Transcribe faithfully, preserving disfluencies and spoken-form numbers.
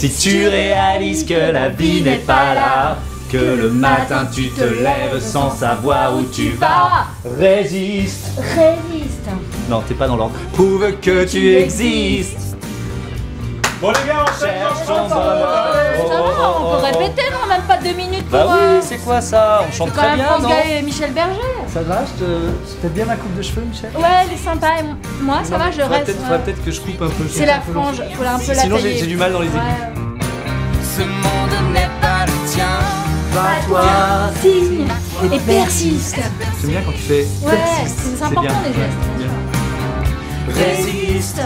Si tu réalises que la vie n'est pas là, que le matin tu te lèves sans savoir où tu vas, résiste. Résiste. Non, t'es pas dans l'ordre. Prouve que tu existes. Bon les gars, on cherche ton bonheur. Ça va, on peut répéter, non? Même pas deux minutes pour... Bah oui, c'est quoi ça? On chante très bien, non? C'est quand même France Gall et Michel Berger. Ça va, je te... T'aimes bien ma coupe de cheveux, Michel? Ouais, elle est sympa, et moi, ça va, je reste... Faudrait peut-être que je coupe un peu. C'est la frange, faut un peu la tailler. Sinon, j'ai du mal dans les aiguilles. Ce monde n'est pas le tien. Pas toi. Signe et persiste. C'est bien quand tu fais... Ouais, c'est important les gestes. Résiste.